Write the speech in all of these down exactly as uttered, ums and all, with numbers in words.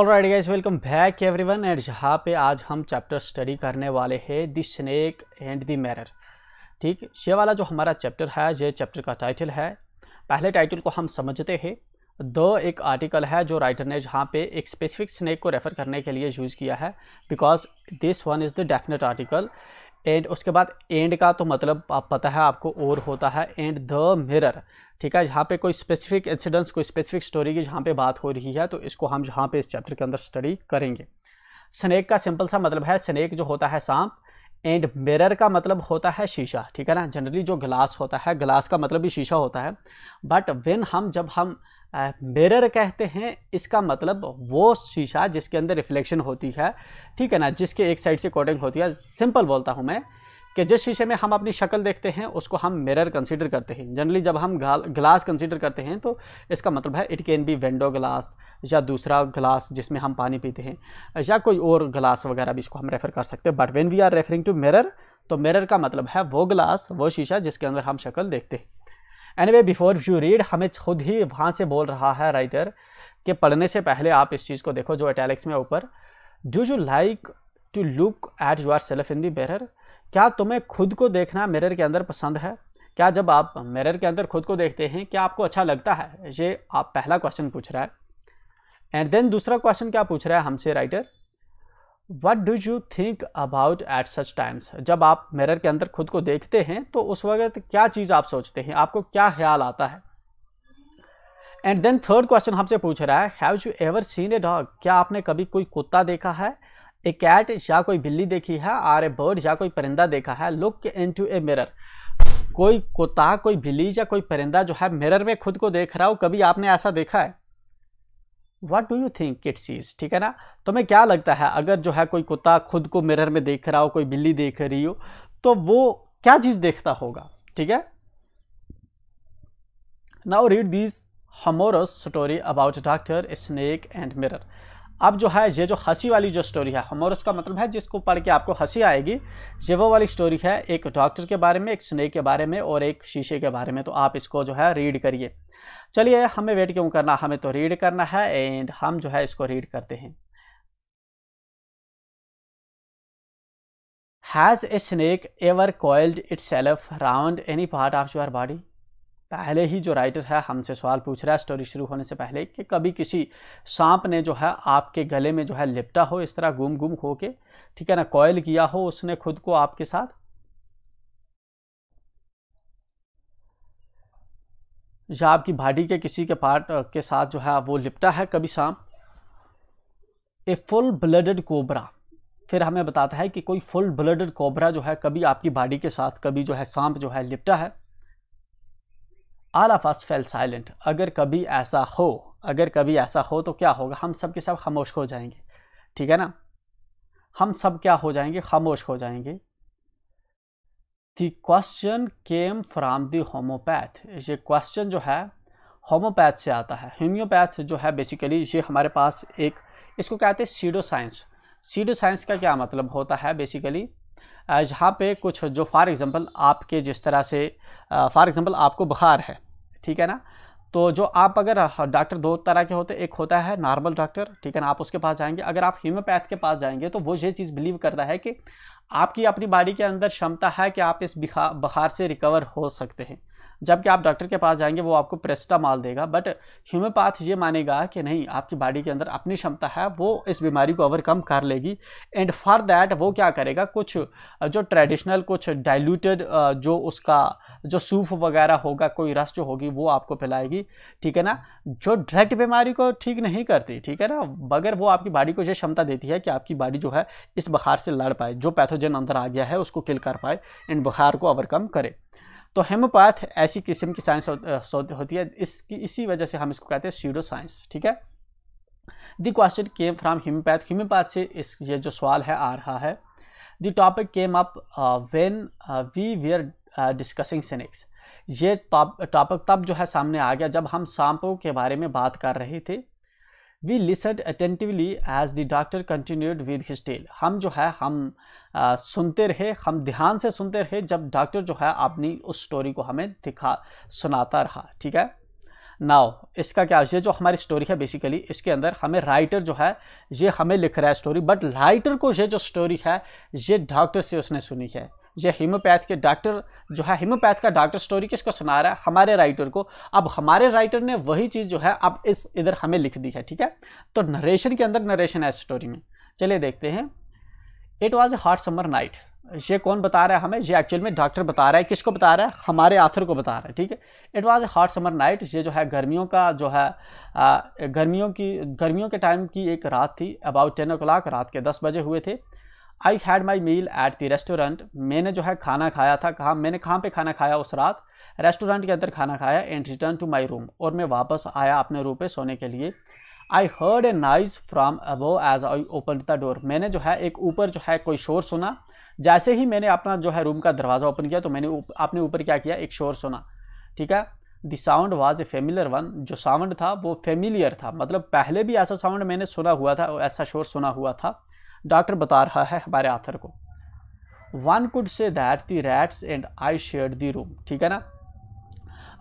Alright guys, welcome back everyone. And यहाँ पे आज हम चैप्टर स्टडी करने वाले हैं the snake and the mirror. ठीक, ये वाला जो हमारा चैप्टर है, ये चैप्टर का टाइटल है। पहले टाइटल को हम समझते हैं। द एक आर्टिकल है जो राइटर ने यहाँ पे एक स्पेसिफिक स्नेक को रेफ़र करने के लिए यूज़ किया है, because this one is the definite article. And उसके बाद एंड का तो मतलब आप पता है आपको और होता है, एंड द मिरर। ठीक है, जहाँ पे कोई स्पेसिफिक इंसिडेंट्स, कोई स्पेसिफिक स्टोरी की जहाँ पे बात हो रही है, तो इसको हम जहाँ पे इस चैप्टर के अंदर स्टडी करेंगे। स्नेक का सिंपल सा मतलब है, स्नेक जो होता है सांप, एंड मिरर का मतलब होता है शीशा। ठीक है ना, जनरली जो ग्लास होता है, ग्लास का मतलब भी शीशा होता है। बट व्हेन हम जब हम मिरर uh, कहते हैं, इसका मतलब वो शीशा जिसके अंदर रिफ्लेक्शन होती है। ठीक है ना, जिसके एक साइड से कोटिंग होती है। सिंपल बोलता हूँ मैं कि जिस शीशे में हम अपनी शक्ल देखते हैं उसको हम मिरर कंसीडर करते हैं। जनरली जब हम ग्लास कंसीडर करते हैं तो इसका मतलब है it can be window glass या दूसरा ग्लास जिसमें हम पानी पीते हैं या कोई और ग्लास वगैरह भी इसको हम रेफ़र कर सकते हैं। But when we are referring to mirror, तो मिरर का मतलब है वो ग्लास, वो शीशा जिसके अंदर हम शक्ल देखते हैं। एनीवे, बिफोर यू रीड, हमें खुद ही वहाँ से बोल रहा है राइटर कि पढ़ने से पहले आप इस चीज़ को देखो जो इटैलिक्स में ऊपर। Do you like to look at yourself in the mirror? क्या तुम्हें खुद को देखना मिरर के अंदर पसंद है? क्या जब आप मिरर के अंदर खुद को देखते हैं क्या आपको अच्छा लगता है? ये आप पहला क्वेश्चन पूछ रहा है। एंड देन दूसरा क्वेश्चन क्या पूछ रहा है हमसे writer, what do you think about at such times? जब आप मिरर के अंदर खुद को देखते हैं तो उस वक्त क्या चीज़ आप सोचते हैं, आपको क्या ख्याल आता है? एंड देन थर्ड क्वेश्चन हमसे पूछ रहा है, have you ever seen a dog? क्या आपने कभी कोई कुत्ता देखा है, ए कैट या कोई बिल्ली देखी है, आर ए बर्ड या कोई परिंदा देखा है? Look into a mirror. कोई कुत्ता, कोई बिल्ली या कोई परिंदा जो है मिरर में खुद को देख रहा हो, कभी आपने ऐसा देखा है? What do you think it sees? ठीक है ना, तुम्हें क्या लगता है अगर जो है कोई कुत्ता खुद को मिरर में देख रहा हो, कोई बिल्ली देख रही हो, तो वो क्या चीज़ देखता होगा? ठीक है, now read this humorous story about doctor snake and mirror. अब जो है ये जो हंसी वाली जो स्टोरी है, हमोरस का मतलब है जिसको पढ़ के आपको हंसी आएगी, ये वो वाली स्टोरी है, एक डॉक्टर के बारे में, एक स्नेक के बारे में और एक शीशे के बारे में। तो आप इसको जो है रीड करिए। चलिए, हमें वेट क्यों करना, हमें तो रीड करना है। एंड हम जो है इसको रीड करते हैं। Has a snake ever coiled itself round any part of your body? पहले ही जो राइटर है हमसे सवाल पूछ रहा है स्टोरी शुरू होने से पहले कि कभी किसी सांप ने जो है आपके गले में जो है लिपटा हो, इस तरह घूम घूम हो के, ठीक है ना, कॉयल किया हो उसने खुद को आपके साथ। या आपकी बॉडी के किसी के पार्ट के साथ जो है वो लिपटा है कभी सांप। ए फुल ब्लडेड कोबरा, फिर हमें बताता है कि कोई फुल ब्लडेड कोबरा जो है कभी आपकी बॉडी के साथ, कभी जो है सांप जो है लिपटा है। All of us fell silent, अगर कभी ऐसा हो, अगर कभी ऐसा हो तो क्या होगा? हम सब के सब खामोश हो जाएंगे। ठीक है ना, हम सब क्या हो जाएंगे? खामोश हो जाएंगे। The question came from the homeopath. ये क्वेश्चन जो है होम्योपैथ से आता है। होम्योपैथ जो है बेसिकली ये हमारे पास एक, इसको कहते हैं सीडो साइंस। सीडो साइंस का क्या मतलब होता है? बेसिकली जहाँ पे कुछ जो फॉर एग्जांपल आपके जिस तरह से फॉर एग्जांपल आपको बुखार है, ठीक है ना, तो जो आप अगर डॉक्टर दो तरह के होते, एक होता है नॉर्मल डॉक्टर, ठीक है ना, आप उसके पास जाएंगे। अगर आप होम्योपैथ के पास जाएंगे तो वो ये चीज़ बिलीव करता है कि आपकी अपनी बॉडी के अंदर क्षमता है कि आप इस बुखार से रिकवर हो सकते हैं। जबकि आप डॉक्टर के पास जाएंगे वो आपको पैरासिटामॉल देगा, बट होम्योपैथ ये मानेगा कि नहीं, आपकी बॉडी के अंदर अपनी क्षमता है, वो इस बीमारी को ओवरकम कर लेगी। एंड फॉर दैट वो क्या करेगा, कुछ जो ट्रेडिशनल, कुछ डाइल्यूटेड जो उसका जो सूप वगैरह होगा, कोई रस जो होगी वो आपको पिलाएगी। ठीक है ना, जो डायरेक्ट बीमारी को ठीक नहीं करती, ठीक है ना, मगर वो आपकी बॉडी को ये क्षमता देती है कि आपकी बॉडी जो है इस बुखार से लड़ पाए, जो पैथोजन अंदर आ गया है उसको किल कर पाए एंड बुखार को ओवरकम करे। तो होम्योपैथ ऐसी किस्म की साइंस होती है, इसकी इसी वजह से हम इसको कहते हैं सीडो साइंस। ठीक है, the question came from homeopath, homeopath से इस ये जो सवाल है आ रहा है। The topic came up when we we are discussing snakes. ये टॉपिक तब जो है सामने आ गया जब हम सांपों के बारे में बात कर रहे थे। We listened attentively as the doctor continued with his tale. हम जो है हम आ, सुनते रहे, हम ध्यान से सुनते रहे जब डॉक्टर जो है अपनी उस स्टोरी को हमें दिखा सुनाता रहा। ठीक है, नाउ इसका क्या, ये जो हमारी स्टोरी है बेसिकली इसके अंदर हमें राइटर जो है ये हमें लिख रहा है स्टोरी, बट राइटर को ये जो स्टोरी है ये डॉक्टर से उसने सुनी है। ये हीमोपैथ के डॉक्टर जो है, हीमोपैथ का डॉक्टर स्टोरी किसको सुना रहा है, हमारे राइटर को। अब हमारे राइटर ने वही चीज़ जो है अब इस इधर हमें लिख दी है, ठीक है। तो नरेशन के अंदर नरेशन है स्टोरी में, चलिए देखते हैं। It was a hot summer night, ये कौन बता रहा है हमें, ये एक्चुअल में डॉक्टर बता रहा है। किसको बता रहा है, हमारे ऑथर को बता रहा है, ठीक है। It was a hot summer night, ये जो है गर्मियों का जो है आ, गर्मियों की गर्मियों के टाइम की एक रात थी। अबाउट टेन ओ क्लाक रात के दस बजे हुए थे। I had my meal at the restaurant, मैंने जो है खाना खाया था, कहाँ मैंने कहाँ पे खाना खाया उस रात, रेस्टोरेंट के अंदर खाना खाया। And return to my room, और मैं वापस आया अपने रूम पे सोने के लिए। I heard a noise from above as I open the door, मैंने जो है एक ऊपर जो है कोई शोर सुना, जैसे ही मैंने अपना जो है रूम का दरवाज़ा ओपन किया तो मैंने अपने ऊपर क्या किया, एक शोर सुना, ठीक है। The sound was a familiar one, जो साउंड था वो फेमिलियर था, मतलब पहले भी ऐसा साउंड मैंने सुना हुआ था, ऐसा शोर सुना हुआ था। डॉक्टर बता रहा है हमारे ऑथर को। One could say that the rats and I shared the room, ठीक है ना।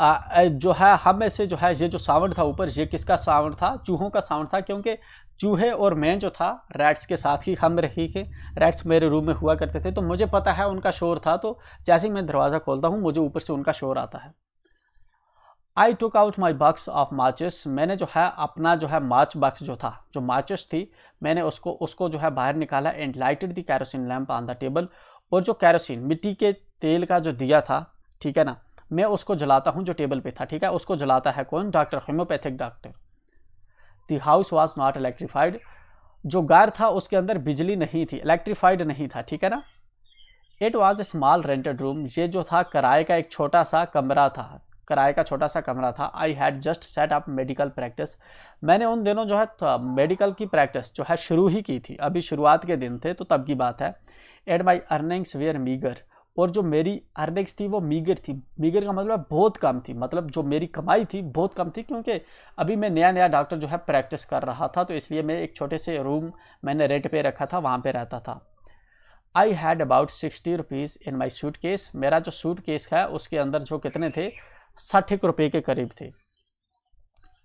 आ, जो है हम ऐसे जो है ये जो साउंड था ऊपर, ये किसका साउंड था, चूहों का साउंड था, क्योंकि चूहे और मैं जो था रैट्स के साथ ही हम रही के रैट्स मेरे रूम में हुआ करते थे, तो मुझे पता है उनका शोर था। तो जैसे ही मैं दरवाज़ा खोलता हूँ मुझे ऊपर से उनका शोर आता है। I took out my box of माचिस, मैंने जो है अपना जो है माच बॉक्स जो था, जो माचिस थी, मैंने उसको उसको जो है बाहर निकाला। And lighted the kerosene lamp on the table, और जो कैरोसिन मिट्टी के तेल का जो दिया था, ठीक है ना, मैं उसको जलाता हूँ जो टेबल पे था, ठीक है। उसको जलाता है कौन, doctor, homeopathic doctor. The house was not electrified, जो घर था उसके अंदर बिजली नहीं थी, इलेक्ट्रीफाइड नहीं था, ठीक है ना। It was a small rented room, ये जो था किराए का एक छोटा सा कमरा था, किराए का छोटा सा कमरा था। I had just set up medical practice, मैंने उन दिनों जो है मेडिकल की प्रैक्टिस जो है शुरू ही की थी, अभी शुरुआत के दिन थे तो तब की बात है। And my earnings were meagre, और जो मेरी अर्निंग्स थी वो मीगर थी, मीगर का मतलब बहुत कम थी, मतलब जो मेरी कमाई थी बहुत कम थी, क्योंकि अभी मैं नया नया डॉक्टर जो है प्रैक्टिस कर रहा था, तो इसलिए मैं एक छोटे से रूम मैंने रेंट पे रखा था, वहाँ पे रहता था। I had about sixty rupees in my suitcase, मेरा जो सूट केस है उसके अंदर जो कितने थे, साठ रुपये के करीब थे।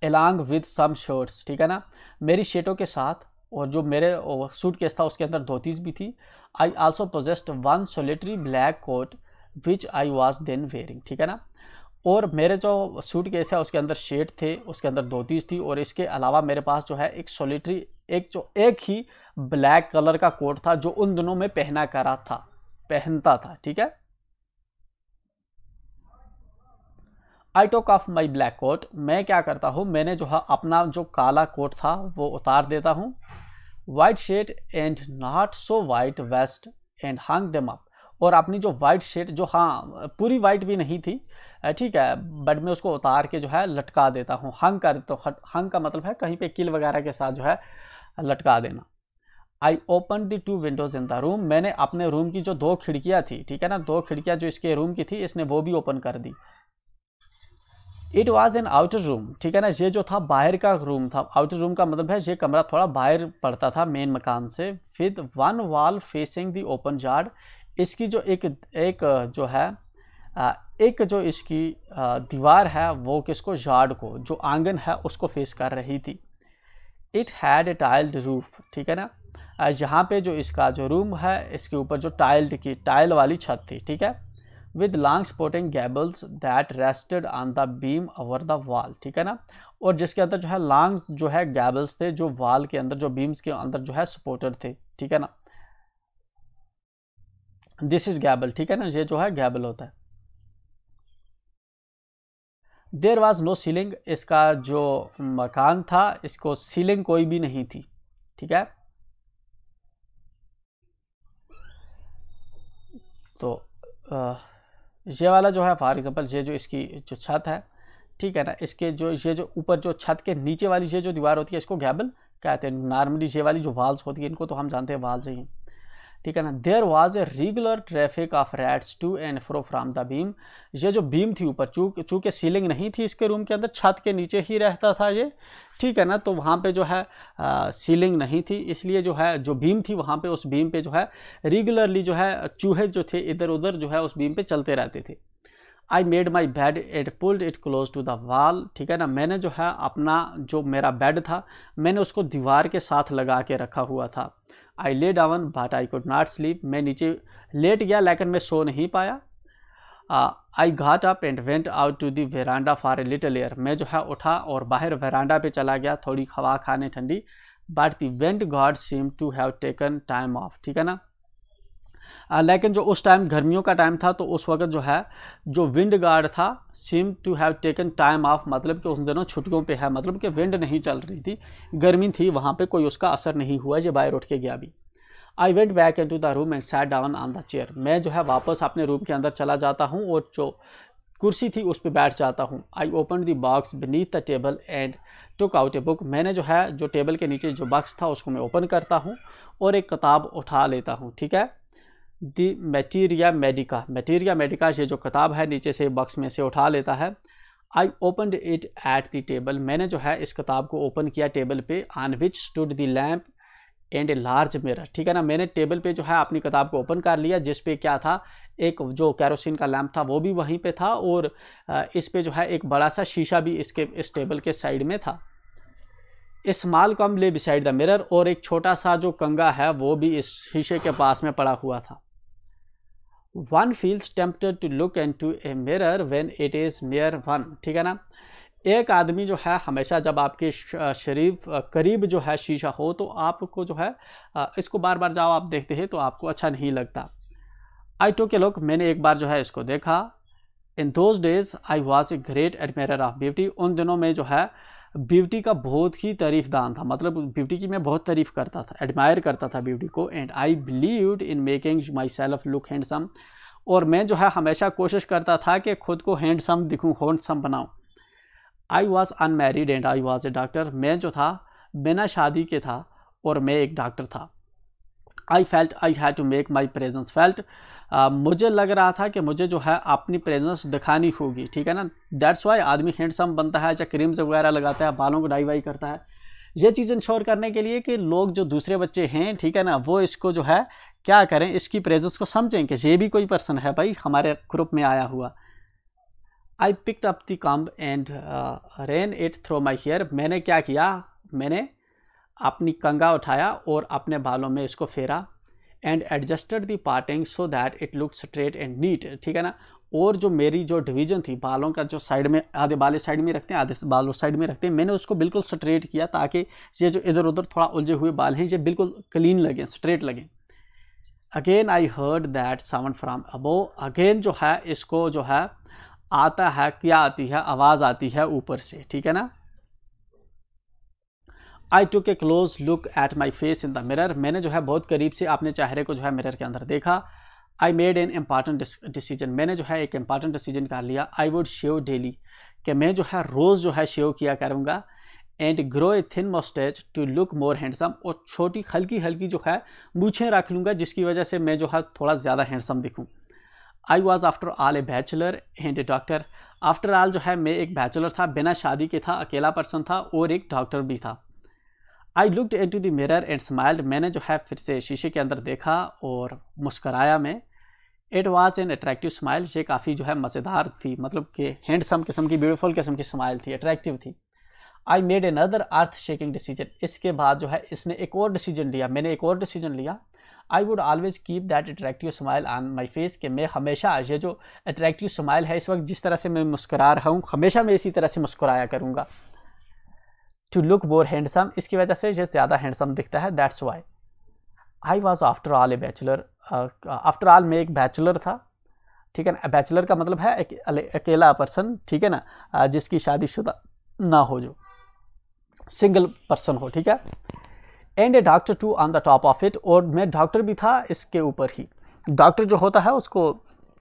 एलॉन्ग विद सम शर्ट्स, ठीक है ना, मेरी शर्टों के साथ और जो मेरे सूट केस था उसके अंदर धोतीज भी थी। I also possessed one solitary black coat which I was then wearing, ठीक है ना। और मेरे जो सूट केस है उसके अंदर शर्ट थे, उसके अंदर धोतीज थी, और इसके अलावा मेरे पास जो है एक सोलिटरी एक जो एक ही ब्लैक कलर का कोट था, जो उन दिनों में पहना करा था पहनता था ठीक है। I took off my black coat, मैं क्या करता हूँ, मैंने जो है अपना जो काला कोट था वो उतार देता हूँ। White shirt and not so white vest and hung them up, और अपनी जो वाइट शर्ट जो हाँ पूरी वाइट भी नहीं थी ठीक है, बट मैं उसको उतार के जो है लटका देता हूँ, हंग कर देता हूँ। हंग का मतलब है कहीं पे कील वगैरह के साथ जो है लटका देना। I open the two windows in the room, मैंने अपने रूम की जो दो खिड़कियाँ थी ठीक है ना, दो खिड़कियाँ जो इसके रूम की थी इसने वो भी ओपन कर दी। It was an outer room, ठीक है ना, ये जो था बाहर का रूम था। आउटर रूम का मतलब है ये कमरा थोड़ा बाहर पड़ता था मेन मकान से। With one wall facing the open yard, इसकी जो एक एक जो है एक जो इसकी दीवार है वो किसको, यार्ड को, जो आंगन है उसको फेस कर रही थी। It had a tiled roof, ठीक है ना, यहाँ पे जो इसका जो रूम है इसके ऊपर जो टाइल्ड की टाइल वाली छत थी ठीक है। With long sporting gables that rested on the beam over the wall, ठीक है ना, और जिसके अंदर जो है लॉन्ग जो है गैबल्स थे, जो वॉल के अंदर जो बीम्स के अंदर जो है सपोर्टर थे ठीक है ना। दिस इज गैबल, ठीक है ना, ये जो है गैबल होता है। देयर वाज नो सीलिंग, इसका जो मकान था इसको सीलिंग कोई भी नहीं थी ठीक है। तो आ, ये वाला जो है फॉर एग्जांपल ये जो इसकी जो छत है ठीक है ना, इसके जो ये जो ऊपर जो छत के नीचे वाली ये जो दीवार होती है इसको गैबल कहते हैं। नॉर्मली ये वाली जो वाल्स होती है इनको तो हम जानते हैं वाल्स ही ठीक है ना। There was a regular traffic of rats to and fro from the beam, ये जो बीम थी ऊपर चूँकि चूँकि सीलिंग नहीं थी इसके रूम के अंदर, छत के नीचे ही रहता था ये ठीक है ना, तो वहाँ पे जो है आ, सीलिंग नहीं थी, इसलिए जो है जो बीम थी वहाँ पे उस बीम पे जो है रेगुलरली जो है चूहे जो थे इधर उधर जो है उस बीम पे चलते रहते थे। I made my bed at pulled it close to the wall. ठीक है ना, मैंने जो है अपना जो मेरा बेड था मैंने उसको दीवार के साथ लगा के रखा हुआ था। I lay down but I could not sleep. मैं नीचे लेट गया लेकिन मैं सो नहीं पाया। I got up and went out to the veranda for a little air. मैं जो है उठा और बाहर वेरांडा पे चला गया थोड़ी हवा खाने ठंडी। But the wind god seem to have taken time off. ठीक है ना, आ, लेकिन जो उस टाइम गर्मियों का टाइम था तो उस वक्त जो है जो विंड गार्ड था seem to have taken time off, मतलब कि उस दिनों छुट्टियों पे है, मतलब कि विंड नहीं चल रही थी, गर्मी थी वहाँ पे, कोई उसका असर नहीं हुआ। ये बाहर उठ के गया भी। I went back into the room and sat down on the chair. मैं जो है वापस अपने रूम के अंदर चला जाता हूँ और जो कुर्सी थी उस पर बैठ जाता हूँ। I open the box beneath the table and took out a book. मैंने जो है जो टेबल के नीचे जो बॉक्स था उसको मैं ओपन करता हूँ और एक किताब उठा लेता हूँ। ठीक है, the materia medica, materia medica ये जो किताब है नीचे से बॉक्स में से उठा लेता है। I opened it at the table. मैंने जो है इस किताब को ओपन किया टेबल पे। On which stood the lamp and a large mirror. ठीक है ना, मैंने टेबल पे जो है अपनी किताब को ओपन कर लिया जिस पे क्या था, एक जो कैरोसिन का लैम्प था वो भी वहीं पे था और इस पे जो है एक बड़ा सा शीशा भी इसके इस टेबल के साइड में था। स्मॉल कम ले बिसाइड द मिरर, और एक छोटा सा जो कंगा है वो भी इस शीशे के पास में पड़ा हुआ था। One feels tempted to look into a mirror when it is near one. ठीक है ना, एक आदमी जो है हमेशा जब आपके शरीफ करीब जो है शीशा हो तो आपको जो है इसको बार बार जाओ आप देखते हैं तो आपको अच्छा नहीं लगता। I took a look, मैंने एक बार जो है इसको देखा। In those days I was a great admirer of beauty. उन दिनों में जो है ब्यूटी का बहुत ही तारीफदान था, मतलब ब्यूटी की मैं बहुत तारीफ़ करता था, एडमायर करता था ब्यूटी को। And I believed in making my self look handsome, और मैं जो है हमेशा कोशिश करता था कि खुद को हैंडसम दिखूँ, हैंडसम बनाऊँ। I was unmarried and I was a doctor. मैं जो था बिना शादी के था और मैं एक डॉक्टर था। I felt I had to make my presence felt. Uh, मुझे लग रहा था कि मुझे जो है अपनी प्रेजेंस दिखानी होगी। ठीक है ना, दैट्स वाई आदमी हैंडसम बनता है या क्रीम्स वगैरह लगाता है, बालों को डाई वाई करता है, ये चीज़ इंश्योर करने के लिए कि लोग जो दूसरे बच्चे हैं, ठीक है ना, वो इसको जो है क्या करें, इसकी प्रेजेंस को समझें कि ये भी कोई पर्सन है भाई हमारे ग्रुप में आया हुआ। I picked up the comb and ran it through my hair. मैंने क्या किया, मैंने अपनी कंगा उठाया और अपने बालों में इसको फेरा। And adjusted the parting so that it look straight and neat. ठीक है ना, और जो मेरी जो डिवीजन थी बालों का, जो साइड में आधे बाल साइड में रखते हैं आधे बाल उस साइड में रखते हैं, मैंने उसको बिल्कुल स्ट्रेट किया ताकि ये जो इधर उधर थोड़ा उलझे हुए बाल हैं ये बिल्कुल क्लीन लगें, स्ट्रेट लगें। Again I heard that sound from above. Again जो है इसको जो है आता है, क्या आती है, आवाज़ आती है ऊपर से। ठीक है ना। I took a close look at my face in the mirror. मैंने जो है बहुत करीब से अपने चेहरे को जो है मिरर के अंदर देखा। I made an important decision. मैंने जो है एक इम्पॉर्टेंट डिसीजन कर लिया। आई वुड शेव डेली, कि मैं जो है रोज़ जो है शेव किया करूँगा। And grow a thin moustache to look more handsome. और छोटी हल्की हल्की जो है मूछें रख लूँगा जिसकी वजह से मैं जो है थोड़ा ज़्यादा हैंडसम दिखूँ। I was after all a bachelor and a doctor. After all जो है मैं एक बैचलर था, बिना शादी के था, अकेला पर्सन था और एक डॉक्टर भी था। I looked into the mirror and smiled. मैंने जो है फिर से शीशे के अंदर देखा और मुस्कराया मैं। It was an attractive smile. ये काफ़ी जो है मज़ेदार थी, मतलब कि हैंडसम किस्म की, ब्यूटीफुल किस्म की स्माइल थी, अट्रैक्टिव थी। I made another earth shaking decision. इसके बाद जो है इसने एक और डिसीजन लिया, मैंने एक और डिसीजन लिया। I would always keep that attractive smile on my face. कि मैं हमेशा ये जो अट्रैक्टिव स्माइल है, इस वक्त जिस तरह से मैं मुस्करा रहा हूँ, हमेशा मैं इसी तरह से मुस्कराया करूँगा। टू लुक मोर हैंडसम, इसकी वजह से ये ज़्यादा हैंडसम दिखता है, that's why. I was after all a bachelor. After all मैं एक बैचलर था। ठीक है ना, बैचलर का मतलब है अकेला पर्सन, ठीक है ना, जिसकी शादीशुदा ना हो, जो सिंगल पर्सन हो। ठीक है। And a doctor too on the top of it. और मैं डॉक्टर भी था इसके ऊपर ही। डॉक्टर जो होता है उसको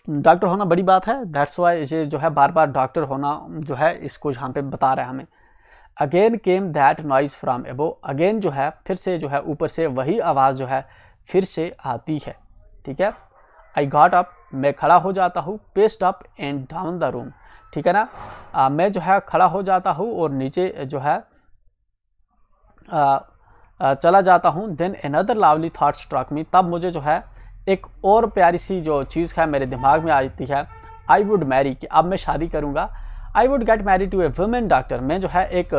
डॉक्टर होना बड़ी बात है, दैट्स वाई ये जो है बार बार डॉक्टर होना जो है इसको यहाँ पे बता रहा है हमें। Again came that noise from above. Again जो है फिर से जो है ऊपर से वही आवाज़ जो है फिर से आती है। ठीक है। आई गॉट अप, मैं खड़ा हो जाता हूँ। Paced up and down the room. ठीक है ना, आ, मैं जो है खड़ा हो जाता हूँ और नीचे जो है आ, आ, चला जाता हूँ। Then another lovely thought struck me. तब मुझे जो है एक और प्यारी सी जो चीज़ है मेरे दिमाग में आती है। आई वुड मैरी कि अब मैं शादी करूँगा, I would get marry to a woman doctor, मैं जो है एक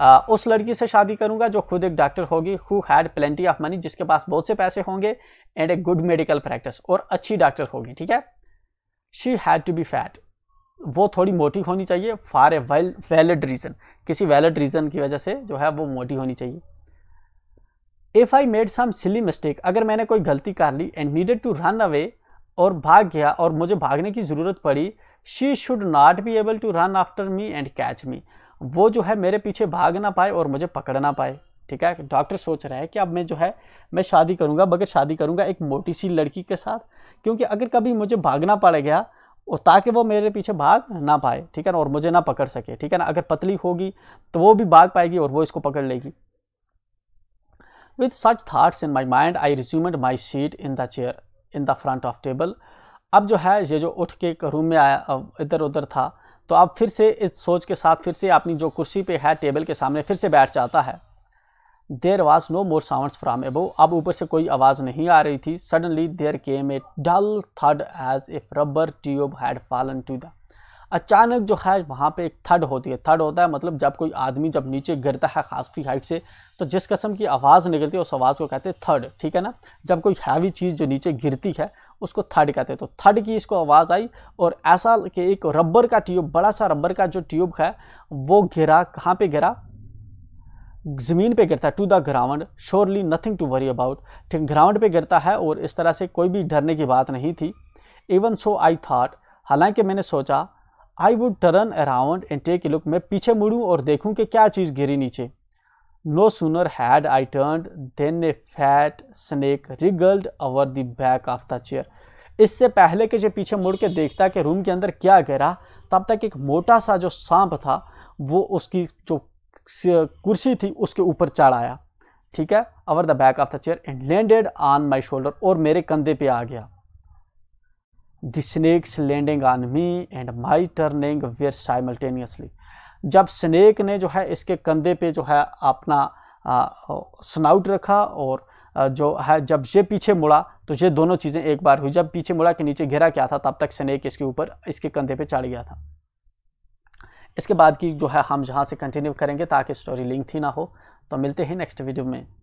आ, उस लड़की से शादी करूँगा जो खुद एक डॉक्टर होगी, who had plenty of money, जिसके पास बहुत से पैसे होंगे, and a good medical practice, और अच्छी डॉक्टर होगी। ठीक है, she had to be fat, वो थोड़ी मोटी होनी चाहिए, for a well valid reason, किसी वैलिड रीज़न की वजह से जो है वो मोटी होनी चाहिए। If I made some silly mistake, अगर मैंने कोई गलती कर ली, and needed to run away, और भाग गया और मुझे भागने की ज़रूरत पड़ी, she should not be able to run after me and catch me, वो जो है मेरे पीछे भाग ना पाए और मुझे पकड़ ना पाए। ठीक है, डॉक्टर सोच रहा है कि अब मैं जो है मैं शादी करूँगा, मगर शादी करूँगा एक मोटी सी लड़की के साथ, क्योंकि अगर कभी मुझे भागना पड़ गया और ताकि वो मेरे पीछे भाग ना पाए, ठीक है ना, और मुझे ना पकड़ सके। ठीक है ना, अगर पतली होगी तो वो भी भाग पाएगी और वो इसको पकड़ लेगी। With such thoughts in my mind I resumed my seat in the chair in the front of table, अब जो है ये जो उठ के रूम में आया, इधर उधर था, तो अब फिर से इस सोच के साथ फिर से अपनी जो कुर्सी पे है टेबल के सामने फिर से बैठ जाता है। There was no more sounds from above, अब ऊपर से कोई आवाज़ नहीं आ रही थी। Suddenly there came a dull thud as if rubber tube had fallen to the, अचानक जो है वहाँ पे एक थड होती है। थड होता है मतलब जब कोई आदमी जब नीचे गिरता है खासी हाइट से, तो जिस किस्म की आवाज़ निकलती है उस आवाज़ को कहते हैं थड। ठीक है ना, जब कोई हैवी चीज़ जो नीचे गिरती है उसको थड कहते हैं। तो थड की इसको आवाज़ आई, और ऐसा कि एक रबर का ट्यूब, बड़ा सा रबर का जो ट्यूब है वो गिरा। कहाँ पर गिरा? ज़मीन पे गिरता है, to the ground. Surely nothing to worry about, ठीक, ग्राउंड पे गिरता है और इस तरह से कोई भी डरने की बात नहीं थी। इवन सो आई थॉट, हालांकि मैंने सोचा, I would turn around and take a look, मैं पीछे मुड़ूँ और देखूँ कि क्या चीज़ गिरी नीचे। No sooner had I turn then a fat snake wriggled over the back of the chair, इससे पहले कि जो पीछे मुड़ के देखता कि रूम के अंदर क्या गिरा, तब तक एक मोटा सा जो सांप था वो उसकी जो कुर्सी थी उसके ऊपर चढ़ आया। ठीक है, over the back of the chair and landed on my shoulder, और मेरे कंधे पे आ गया। The snake's landing on me and my turning were simultaneously, जब स्नेक ने जो है इसके कंधे पे जो है अपना स्नाउट रखा और आ, जो है जब ये पीछे मुड़ा तो ये दोनों चीज़ें एक बार हुई। जब पीछे मुड़ा कि नीचे गिरा क्या था, तब तक स्नेक इसके ऊपर इसके कंधे पे चढ़ गया था। इसके बाद की जो है हम यहाँ से कंटिन्यू करेंगे ताकि स्टोरी लिंक ही ना हो। तो मिलते हैं नेक्स्ट वीडियो में।